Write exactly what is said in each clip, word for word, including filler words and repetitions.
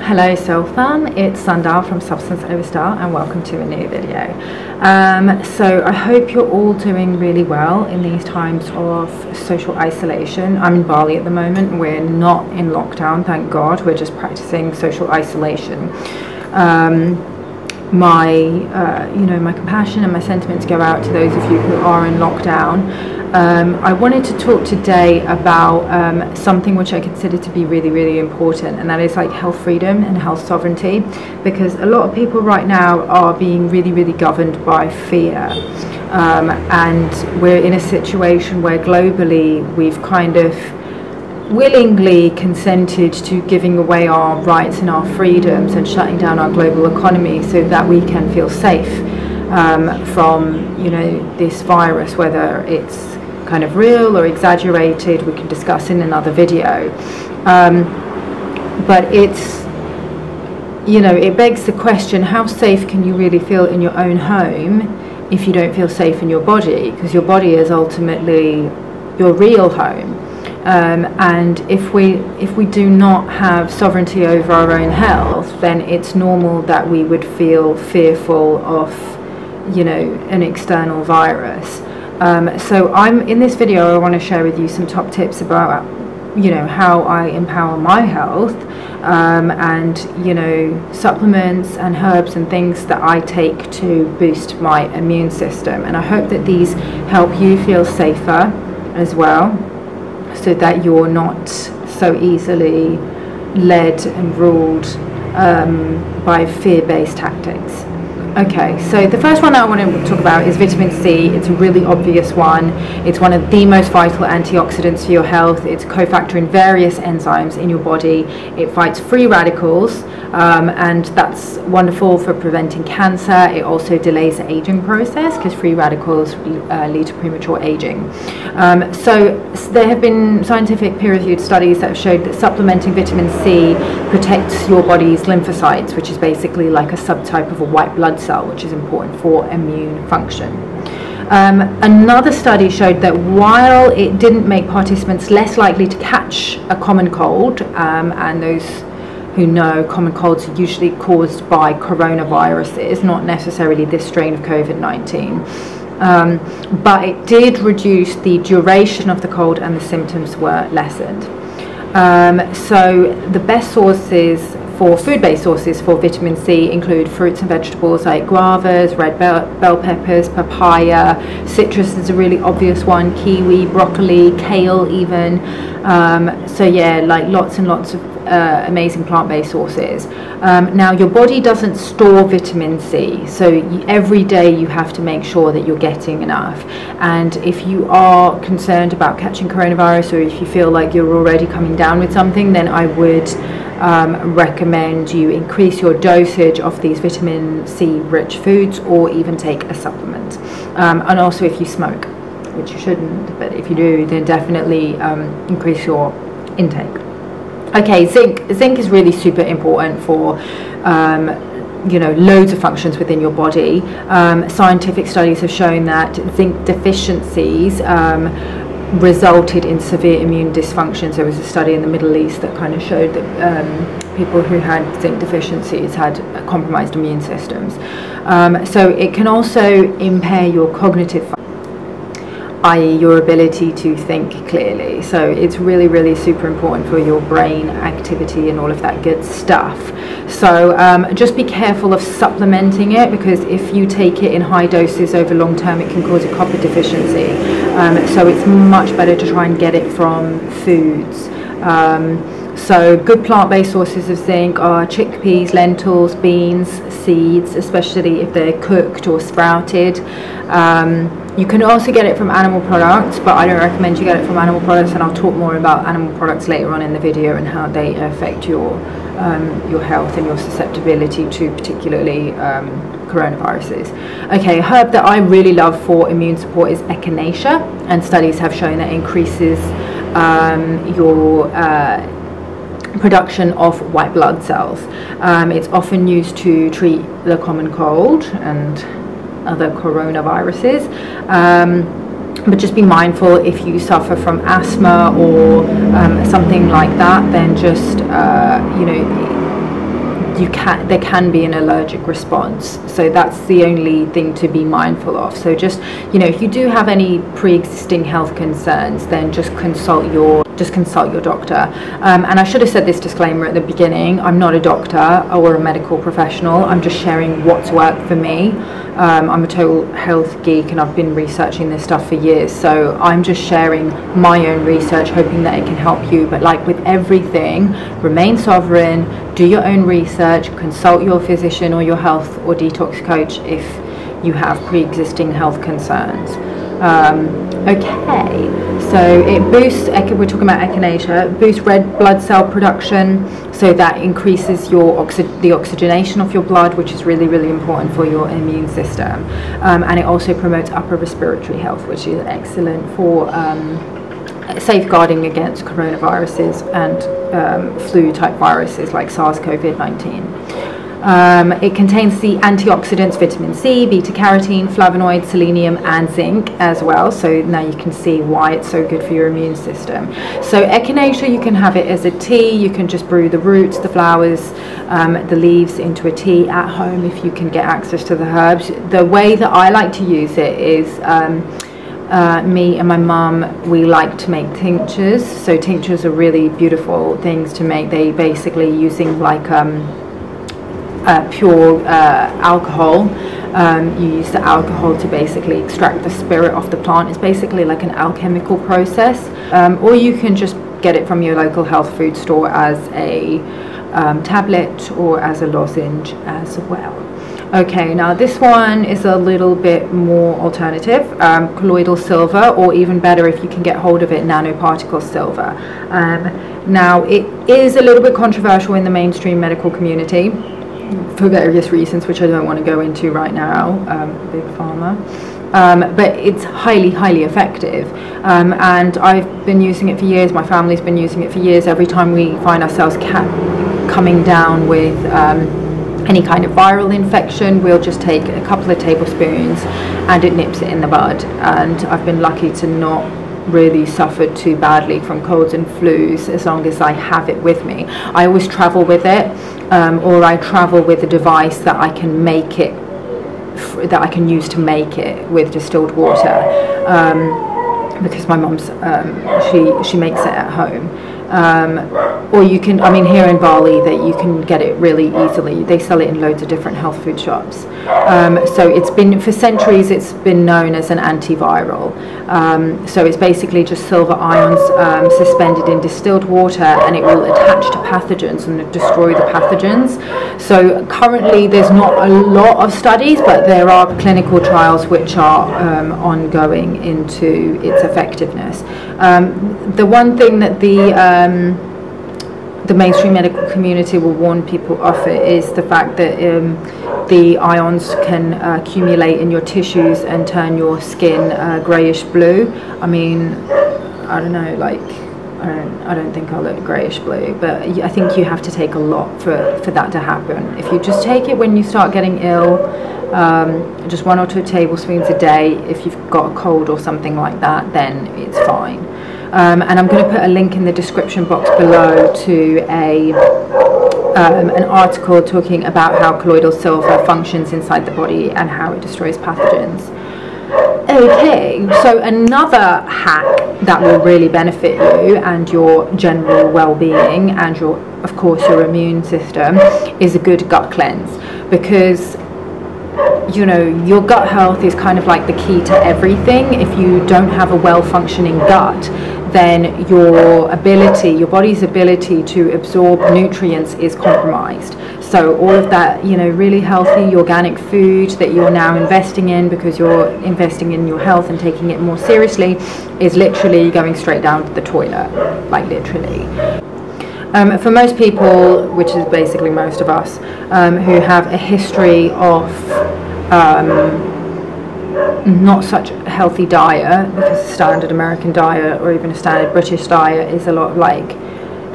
Hello Soul Fam, it's Sandal from Substance Overstar and welcome to a new video. Um, so I hope you're all doing really well in these times of social isolation. I'm in Bali at the moment. We're not in lockdown, thank God. We're just practicing social isolation. Um, my, uh, you know, my compassion and my sentiments go out to those of you who are in lockdown. Um, I wanted to talk today about um, something which I consider to be really, really important, and that is like health freedom and health sovereignty, because a lot of people right now are being really, really governed by fear. Um, and we're in a situation where globally we've kind of willingly consented to giving away our rights and our freedoms and shutting down our global economy so that we can feel safe um, from, you know, this virus, whether it's kind of real or exaggerated, we can discuss in another video. Um, but it's, you know, it begs the question, how safe can you really feel in your own home if you don't feel safe in your body? Because your body is ultimately your real home. Um, and if we, if we do not have sovereignty over our own health, then it's normal that we would feel fearful of, you know, an external virus. Um, so I'm in this video, I want to share with you some top tips about, you know, how I empower my health, um, and, you know, supplements and herbs and things that I take to boost my immune system. And I hope that these help you feel safer as well, so that you're not so easily led and ruled um, by fear-based tactics. Okay, so the first one I want to talk about is vitamin C. It's a really obvious one. It's one of the most vital antioxidants for your health. It's a cofactor in various enzymes in your body. It fights free radicals, um, and that's wonderful for preventing cancer. It also delays the aging process because free radicals uh, lead to premature aging. Um, so there have been scientific peer-reviewed studies that have showed that supplementing vitamin C protects your body's lymphocytes, which is basically like a subtype of a white blood cell, which is important for immune function. Um, another study showed that while it didn't make participants less likely to catch a common cold, um, and those who know, common colds are usually caused by coronaviruses, not necessarily this strain of COVID nineteen. Um, but it did reduce the duration of the cold, and the symptoms were lessened. Um, so the best sources for food-based sources for vitamin C include fruits and vegetables like guavas, red bell, bell peppers, papaya. Citrus is a really obvious one, kiwi, broccoli, kale even. Um, so yeah, like lots and lots of uh, amazing plant-based sources. Um, now your body doesn't store vitamin C, so you, every day you have to make sure that you're getting enough. And if you are concerned about catching coronavirus, or if you feel like you're already coming down with something, then I would Um, recommend you increase your dosage of these vitamin C rich foods, or even take a supplement. Um, and also if you smoke, which you shouldn't, but if you do, then definitely um, increase your intake. Okay, zinc. Zinc is really super important for um, you know, loads of functions within your body. Um, scientific studies have shown that zinc deficiencies um, resulted in severe immune dysfunction. There was a study in the Middle East that kind of showed that um, people who had zinc deficiencies had compromised immune systems. Um, so it can also impair your cognitive function, that is your ability to think clearly. So it's really, really super important for your brain activity and all of that good stuff. So um, just be careful of supplementing it, because if you take it in high doses over long term, it can cause a copper deficiency. Um, so it's much better to try and get it from foods. Um, So good plant-based sources of zinc are chickpeas, lentils, beans, seeds, especially if they're cooked or sprouted. Um, you can also get it from animal products, but I don't recommend you get it from animal products, and I'll talk more about animal products later on in the video and how they affect your, um, your health and your susceptibility to particularly um, coronaviruses. Okay, a herb that I really love for immune support is echinacea, and studies have shown that increases um, your uh, production of white blood cells. Um, it's often used to treat the common cold and other coronaviruses, um, but just be mindful if you suffer from asthma or um, something like that, then just uh, you know, you can there can be an allergic response, so that's the only thing to be mindful of. So just, you know, if you do have any pre-existing health concerns, then just consult your just consult your doctor. Um, and I should have said this disclaimer at the beginning, I'm not a doctor or a medical professional, I'm just sharing what's worked for me. Um, I'm a total health geek and I've been researching this stuff for years, so I'm just sharing my own research, hoping that it can help you. But like with everything, remain sovereign, do your own research, consult your physician or your health or detox coach if you have pre-existing health concerns. Um, Okay, so it boosts, we're talking about echinacea, boosts red blood cell production, so that increases your oxy the oxygenation of your blood, which is really, really important for your immune system. Um, and it also promotes upper respiratory health, which is excellent for um, safeguarding against coronaviruses and um, flu-type viruses like SARS CoV nineteen. Um, it contains the antioxidants, vitamin C, beta-carotene, flavonoid, selenium and zinc as well, so now you can see why it's so good for your immune system. So echinacea, you can have it as a tea, you can just brew the roots, the flowers, um, the leaves into a tea at home if you can get access to the herbs. The way that I like to use it is, um, Uh, me and my mum, we like to make tinctures. So tinctures are really beautiful things to make. They basically using like um, uh, pure uh, alcohol. Um, you use the alcohol to basically extract the spirit of the plant. It's basically like an alchemical process. Um, or you can just get it from your local health food store as a um, tablet or as a lozenge as well. Okay, now this one is a little bit more alternative, um, colloidal silver, or even better if you can get hold of it, nanoparticle silver. Um, now it is a little bit controversial in the mainstream medical community for various reasons, which I don't want to go into right now, um, big pharma. Um, but it's highly, highly effective, um, and I've been using it for years, my family's been using it for years. Every time we find ourselves ca coming down with um, any kind of viral infection, we'll just take a couple of tablespoons and it nips it in the bud, and I've been lucky to not really suffered too badly from colds and flus as long as I have it with me. I always travel with it, um, or I travel with a device that I can make it that I can use to make it with distilled water, um, because my mum's um, she she makes it at home. Um, or you can, I mean, here in Bali, that you can get it really easily. They sell it in loads of different health food shops. Um, so it's been for centuries. It's been known as an antiviral. Um, so it's basically just silver ions um, suspended in distilled water, and it will attach to pathogens and destroy the pathogens. So currently, there's not a lot of studies, but there are clinical trials which are um, ongoing into its effectiveness. Um, the one thing that the uh, Um, the mainstream medical community will warn people of it is the fact that um, the ions can uh, accumulate in your tissues and turn your skin uh, greyish blue. I mean, I don't know, like, I don't, I don't think I look greyish blue, but I think you have to take a lot for, for that to happen. If you just take it when you start getting ill, um, just one or two tablespoons a day, if you've got a cold or something like that, then it's fine. Um, and I'm going to put a link in the description box below to a, um, an article talking about how colloidal silver functions inside the body and how it destroys pathogens. Okay, so another hack that will really benefit you and your general well-being and your, of course, your immune system is a good gut cleanse, because you know, your gut health is kind of like the key to everything. If you don't have a well-functioning gut, then your ability, your body's ability to absorb nutrients is compromised. So all of that, you know, really healthy organic food that you're now investing in because you're investing in your health and taking it more seriously is literally going straight down to the toilet, like literally. Um, for most people, which is basically most of us, um, who have a history of um, not such a healthy diet, because a standard American diet or even a standard British diet is a lot like,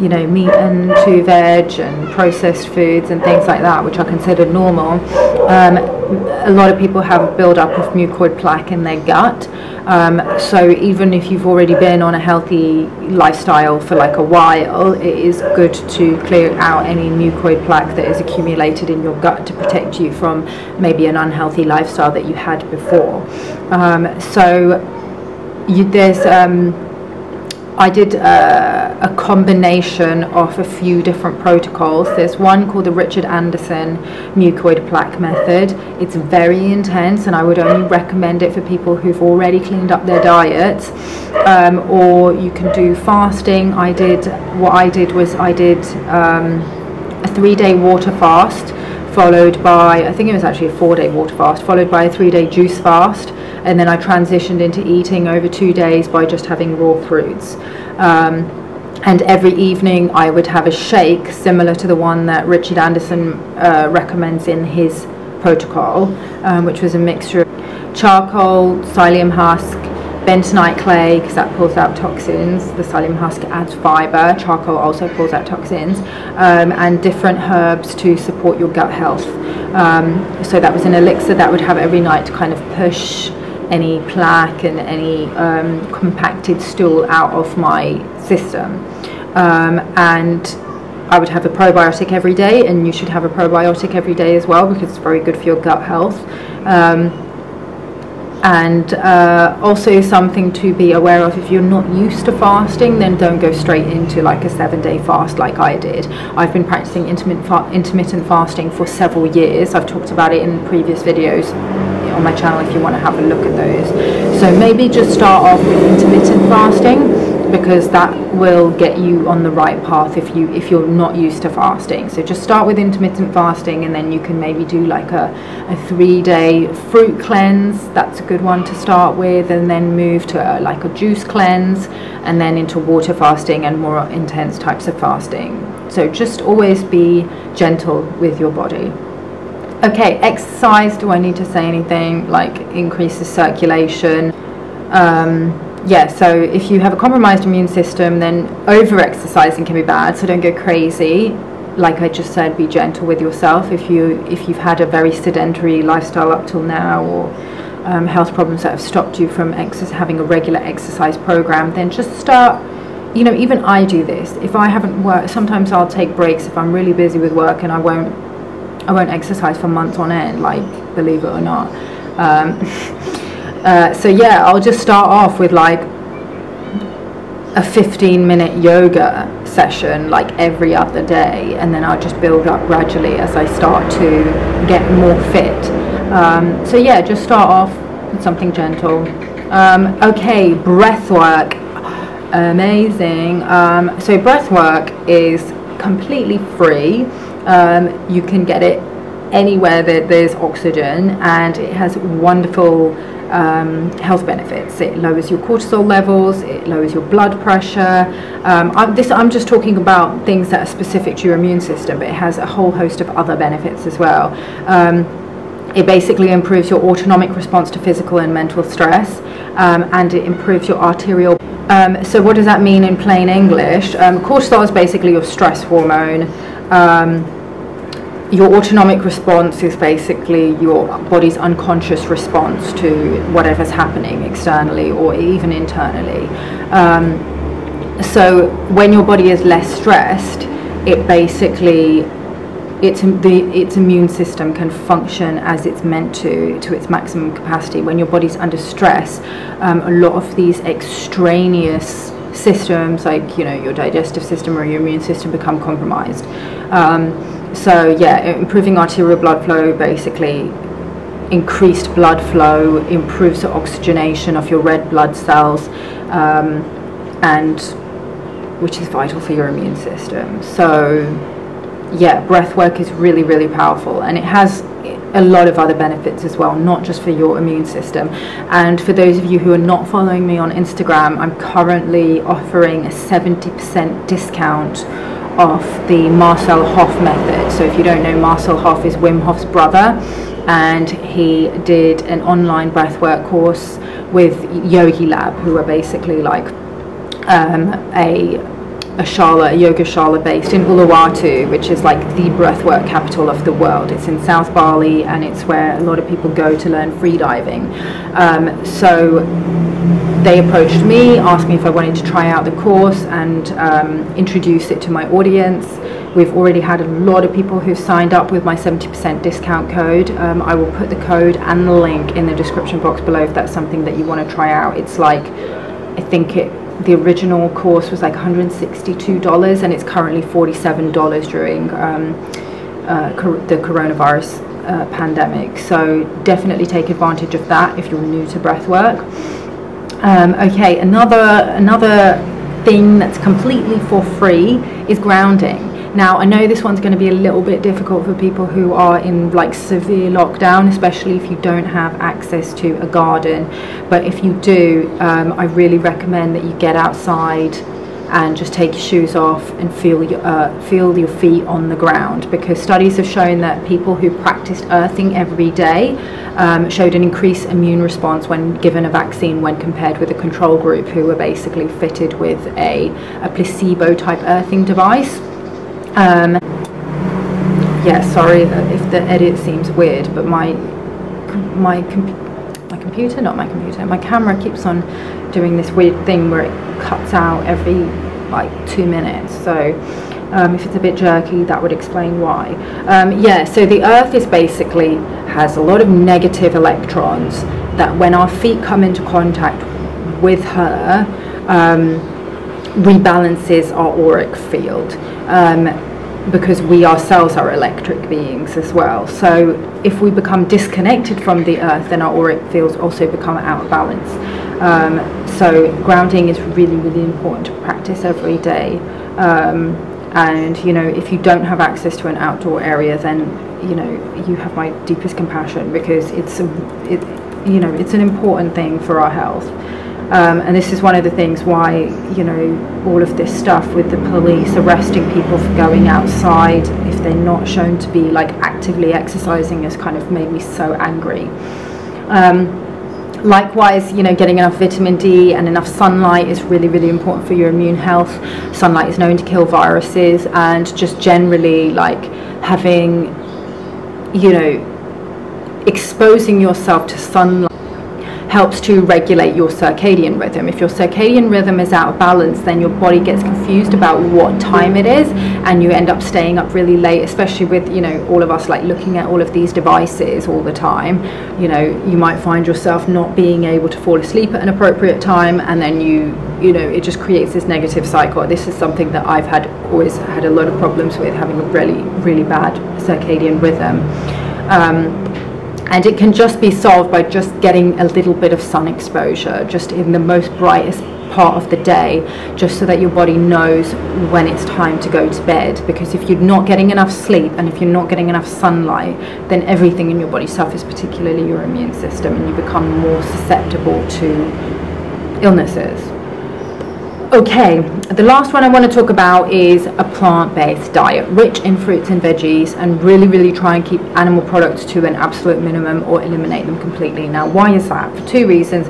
you know, meat and two veg and processed foods and things like that, which are considered normal. Um, a lot of people have a build-up of mucoid plaque in their gut. Um, so even if you've already been on a healthy lifestyle for like a while, it is good to clear out any mucoid plaque that is accumulated in your gut to protect you from maybe an unhealthy lifestyle that you had before. Um, so you, there's... Um, I did uh, a combination of a few different protocols. There's one called the Richard Anderson mucoid plaque method. It's very intense, and I would only recommend it for people who've already cleaned up their diets. Um, or you can do fasting. I did, what I did was I did um, a three-day water fast, followed by, I think it was actually a four-day water fast, followed by a three-day juice fast. And then I transitioned into eating over two days by just having raw fruits. Um, and every evening I would have a shake similar to the one that Richard Anderson uh, recommends in his protocol, um, which was a mixture of charcoal, psyllium husk, bentonite clay, because that pulls out toxins. The psyllium husk adds fiber. Charcoal also pulls out toxins, um, and different herbs to support your gut health. Um, so that was an elixir that I would have every night to kind of push any plaque and any um, compacted stool out of my system. Um, and I would have a probiotic every day, and you should have a probiotic every day as well, because it's very good for your gut health. Um, and uh, also something to be aware of, if you're not used to fasting, then don't go straight into like a seven day fast like I did. I've been practicing intermittent, fa intermittent fasting for several years. I've talked about it in previous videos on my channel if you want to have a look at those. So maybe just start off with intermittent fasting, because that will get you on the right path if you if you're not used to fasting. So just start with intermittent fasting, and then you can maybe do like a, a three-day fruit cleanse. That's a good one to start with, and then move to a, like a juice cleanse, and then into water fasting and more intense types of fasting. So just always be gentle with your body. Okay, exercise. Do I need to say anything? Like, increases circulation. Um, Yeah, so if you have a compromised immune system, then over-exercising can be bad, so don't go crazy. Like I just said, be gentle with yourself. If, you, if you've had a very sedentary lifestyle up till now, or um, health problems that have stopped you from ex having a regular exercise program, then just start, you know, even I do this. If I haven't worked, sometimes I'll take breaks if I'm really busy with work, and I won't, I won't exercise for months on end, like, believe it or not. Um, Uh, so yeah, I'll just start off with like a fifteen minute yoga session like every other day, and then I'll just build up gradually as I start to get more fit. Um, so yeah, just start off with something gentle. Um, okay, breath work, amazing. Um, so breath work is completely free. Um, you can get it anywhere that there's oxygen, and it has wonderful Um, health benefits. It lowers your cortisol levels, it lowers your blood pressure. Um, I'm, this, I'm just talking about things that are specific to your immune system, but it has a whole host of other benefits as well. Um, it basically improves your autonomic response to physical and mental stress, um, and it improves your arterial. Um, so what does that mean in plain English? Um, cortisol is basically your stress hormone. Um, Your autonomic response is basically your body's unconscious response to whatever's happening externally or even internally. Um, so when your body is less stressed, it basically, it's, the, its immune system can function as it's meant to, to its maximum capacity. When your body's under stress, um, a lot of these extraneous systems, like, you know, your digestive system or your immune system, become compromised. Um, So yeah, improving arterial blood flow, basically increased blood flow improves the oxygenation of your red blood cells, um, and which is vital for your immune system. So yeah, breath work is really, really powerful, and it has a lot of other benefits as well, not just for your immune system. And for those of you who are not following me on Instagram, I'm currently offering a seventy percent discount off the Marcel Hof Method. So if you don't know, Marcel Hof is Wim Hof's brother, and he did an online breathwork course with Yogi Lab, who are basically like um, a a shala, a yoga shala based in Uluwatu, which is like the breathwork capital of the world. It's in South Bali, and it's where a lot of people go to learn freediving. Um, so they approached me, asked me if I wanted to try out the course and um, introduce it to my audience. We've already had a lot of people who signed up with my seventy percent discount code. Um, I will put the code and the link in the description box below if that's something that you want to try out. It's like, I think it the original course was like one hundred sixty-two dollars, and it's currently forty-seven dollars during um, uh, cor the coronavirus uh, pandemic. So definitely take advantage of that if you're new to breathwork. Um, okay, another another thing that's completely for free is grounding. Now, I know this one's going to be a little bit difficult for people who are in like severe lockdown, especially if you don't have access to a garden. But if you do, um, I really recommend that you get outside and just take your shoes off and feel your, uh, feel your feet on the ground, because studies have shown that people who practiced earthing every day um, showed an increased immune response when given a vaccine when compared with a control group who were basically fitted with a, a placebo type earthing device. Um, yeah, sorry if the edit seems weird, but my my comp my computer, not my computer, my camera keeps on doing this weird thing where it cuts out every like two minutes. So um, if it's a bit jerky, that would explain why. Um, yeah, so the Earth is basically has a lot of negative electrons that when our feet come into contact with her, um, rebalances our auric field, um, because we ourselves are electric beings as well. So if we become disconnected from the earth, then our auric fields also become out of balance. Um, so grounding is really, really important to practice every day. Um, and you know, if you don't have access to an outdoor area, then you know, you have my deepest compassion, because it's a, it, you know, it's an important thing for our health. Um, and this is one of the things why, you know, all of this stuff with the police arresting people for going outside if they're not shown to be like actively exercising has kind of made me so angry. Um, likewise, you know, getting enough vitamin D and enough sunlight is really, really important for your immune health. Sunlight is known to kill viruses, and just generally like having, you know, exposing yourself to sunlight helps to regulate your circadian rhythm. If your circadian rhythm is out of balance, then your body gets confused about what time it is, and you end up staying up really late, especially with, you know, all of us like looking at all of these devices all the time. You know, you might find yourself not being able to fall asleep at an appropriate time, and then you, you know, it just creates this negative cycle. This is something that I've had always had a lot of problems with, having a really, really bad circadian rhythm. Um, And it can just be solved by just getting a little bit of sun exposure, just in the most brightest part of the day, just so that your body knows when it's time to go to bed. Because if you're not getting enough sleep and if you're not getting enough sunlight, then everything in your body suffers, particularly your immune system, and you become more susceptible to illnesses. Okay, the last one I want to talk about is a plant-based diet, rich in fruits and veggies, and really, really try and keep animal products to an absolute minimum or eliminate them completely. Now, why is that? For two reasons.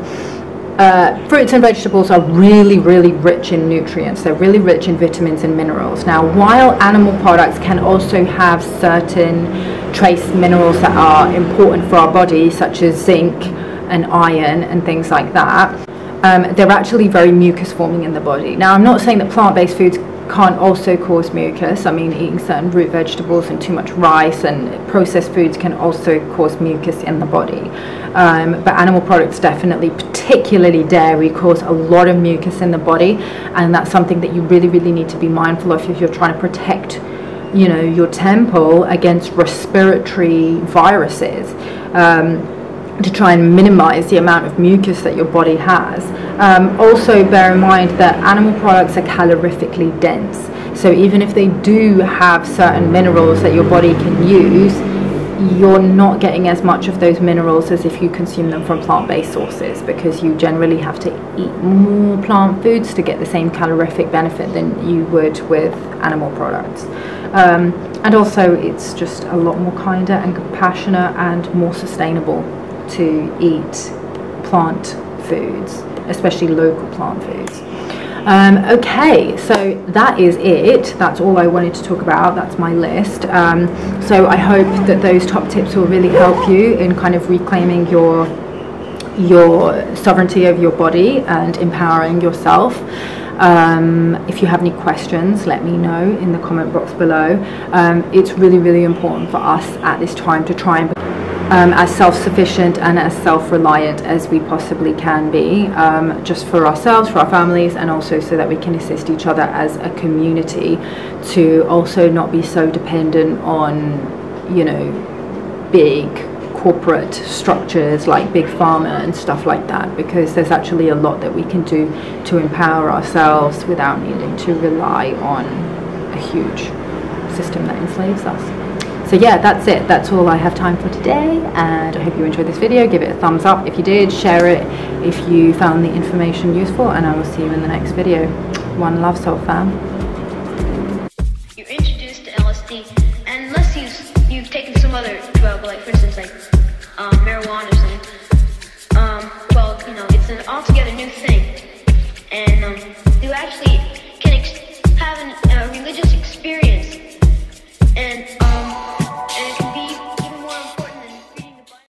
Uh, fruits and vegetables are really, really rich in nutrients. They're really rich in vitamins and minerals. Now, while animal products can also have certain trace minerals that are important for our body, such as zinc and iron and things like that, Um, they're actually very mucus forming in the body. Now, I'm not saying that plant-based foods can't also cause mucus. I mean, eating certain root vegetables and too much rice and processed foods can also cause mucus in the body. Um, but animal products definitely, particularly dairy, cause a lot of mucus in the body. And that's something that you really, really need to be mindful of if you're trying to protect, you know, your temple against respiratory viruses. Um, to try and minimize the amount of mucus that your body has. Um, also bear in mind that animal products are calorifically dense, so even if they do have certain minerals that your body can use, you're not getting as much of those minerals as if you consume them from plant-based sources, because you generally have to eat more plant foods to get the same calorific benefit than you would with animal products. Um, and also it's just a lot more kinder and compassionate and more sustainable to eat plant foods, especially local plant foods. Um, okay, so that is it. That's all I wanted to talk about. That's my list. Um, so I hope that those top tips will really help you in kind of reclaiming your your sovereignty over your body and empowering yourself. Um, if you have any questions, let me know in the comment box below. Um, it's really, really important for us at this time to try and Um, as self-sufficient and as self-reliant as we possibly can be, um, just for ourselves, for our families, and also so that we can assist each other as a community to also not be so dependent on, you know, big corporate structures like big pharma and stuff like that, because there's actually a lot that we can do to empower ourselves without needing to rely on a huge system that enslaves us. So yeah, that's it. That's all I have time for today, and I hope you enjoyed this video. Give it a thumbs up if you did, share it if you found the information useful, and I will see you in the next video. One love, soul fam. You're introduced to L S D, and unless you've, you've taken some other drug, like for instance like um, marijuana or something, um, well, you know, it's an altogether new thing, and um, you actually...